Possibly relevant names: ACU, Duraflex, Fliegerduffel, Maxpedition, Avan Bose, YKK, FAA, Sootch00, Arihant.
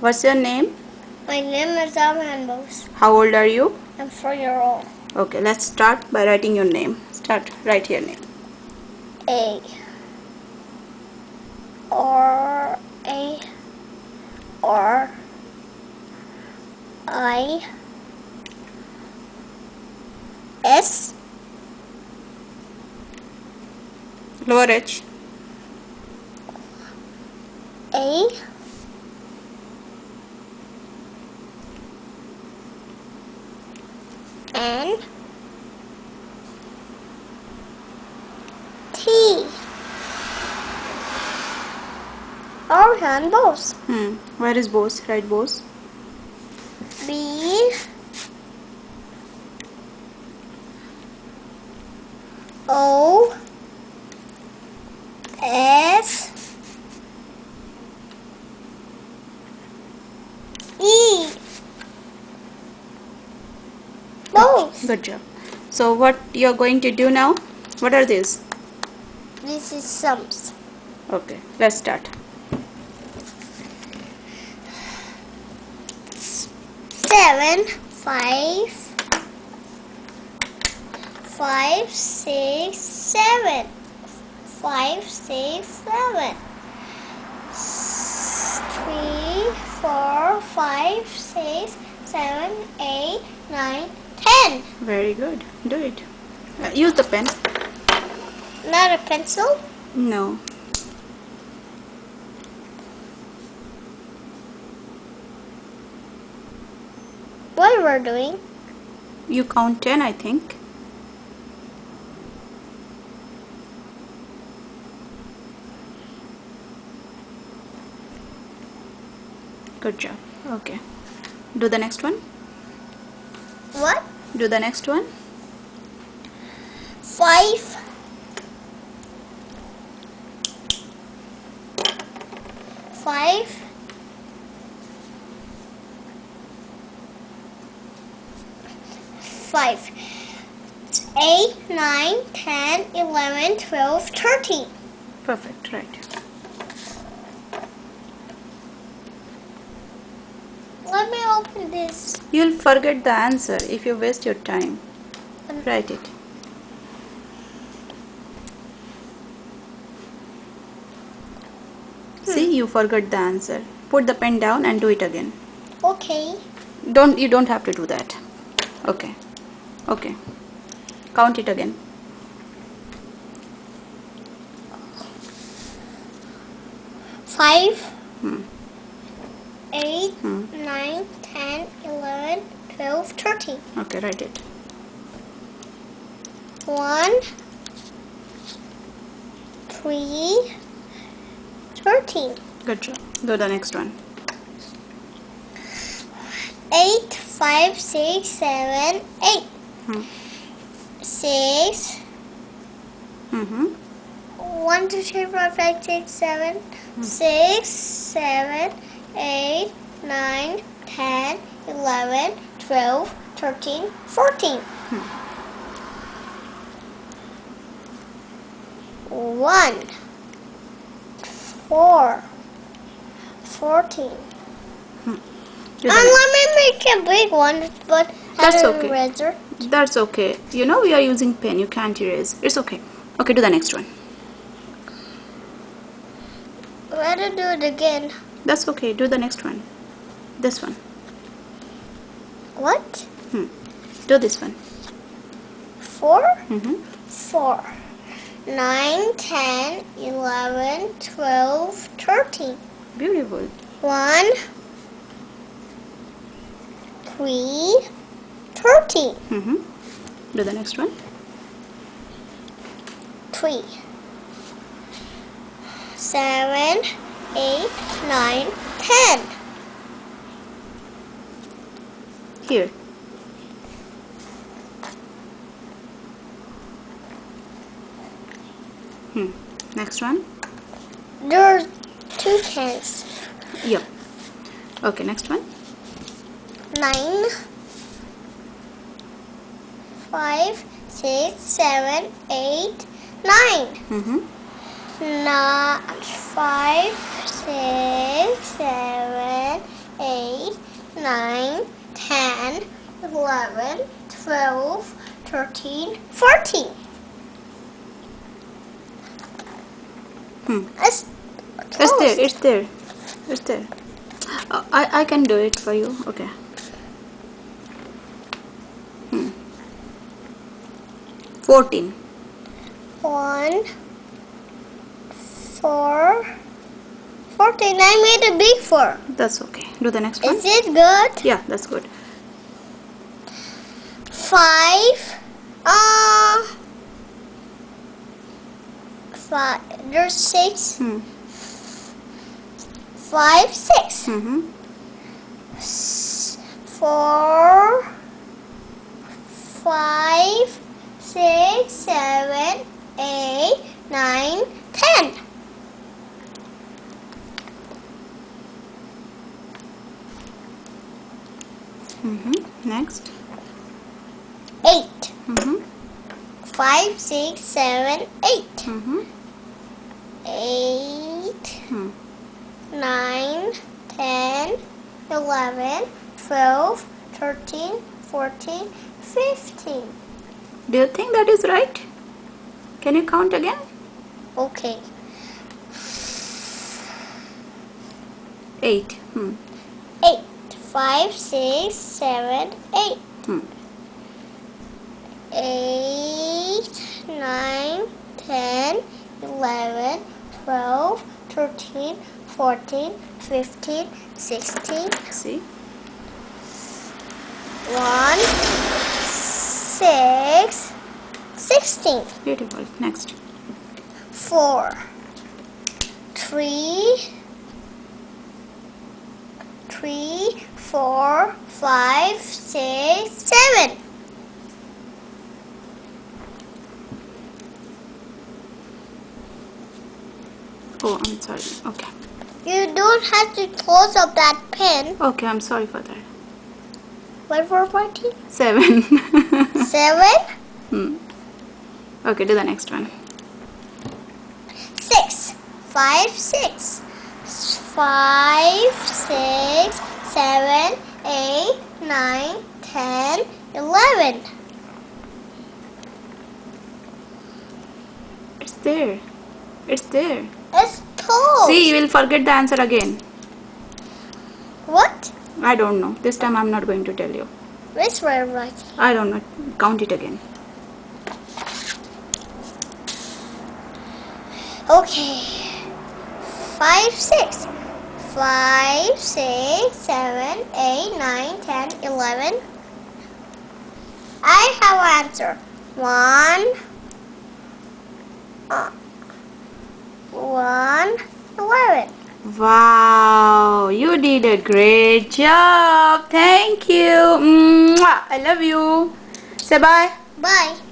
What's your name? My name is Avan Bose. How old are you? I'm 4 years old. Okay, let's start by writing your name. Write your name. A R I S. Lower H. A N T. Avan Bose. Where is Bose? Write Bose. B O S E. Bose. Good job. So what you're going to do now? What are these? This is sums. Okay, let's start. Seven, five, six, seven. 3, 4, 5, 6, 7, 8, 9, 10. Very good. Do it. Use the pen. Not a pencil? No. What we're doing? You count 10, I think. Good job. Okay. Do the next one. What? Do the next one. 5, 5, 5, 8, 9, 10, 11, 12, 13. Perfect, right. Let me open this. You'll forget the answer if you waste your time. Write it. See, you forgot the answer. Put the pen down and do it again. Okay. You don't have to do that. Okay. Okay. Count it again. 5. 8. 9. 10. 11. 12. 13. Okay, write it. 1, 3, 13. Good job. Do the next one. 8, 5, 6, 7, 8. 6. 1, 2, 3, 4, 5, 6, 7. 6, 7, 8, 9, 10, 11, 12, 13, 14. 1, 4, 14. Let me make a big one, but that's okay. Eraser. That's okay. You know we are using pen. You can't erase. It's okay. Okay, do the next one. Rather do it again. That's okay. Do the next one. This one. What? Do this one. 4. 4. 9, 10, 11, 12, 13. Beautiful. 1, 3, 13. Do the next one. 3. 7, 8, 9, 10. Here. Next one. There's 2 tens. Yep. Okay, next one. 9, 5, 6, 7, 8, 9. 9, 5, 6, 7, 9, 10, 11, 12, 13, 14. It's there. I can do it for you. Okay. Hmm. 14. 1, 4, 14. I made a big 4. That's okay. Do the next one. Is it good? Yeah, that's good. 5. There's 6. 5, 6. 4, 5, 6, 7, 8, 9, 10. Next. 8. 5, 6, 7, 8. 8. 9, 10, 11, 12, 13, 14, 15. Do you think that is right? Can you count again? Okay. 8. 8. 5, 6, 7, 8. 8, 9, 10, 11, 12, 13, 14, 15, 16. See? 1, 6, 16. Beautiful. Next. 4, 3, 4, 5, 6, 7. 4. I'm sorry. Okay. You don't have to close up that pen. Okay, I'm sorry for that. What for writing? 7. 7? Okay, do the next one. 6. 5, 6. 5, 6, 7, 8, 9, 10, 11. It's there. It's there. It's toast. See, you will forget the answer again. What? I don't know. This time I'm not going to tell you. Which way I'm writing? I don't know. Count it again. Okay. 5, 6. 5, 6, 7, 8, 9, 10, 11. I have an answer. 1, 11. Wow, you did a great job. Thank you. Mwah. I love you. Say bye. Bye.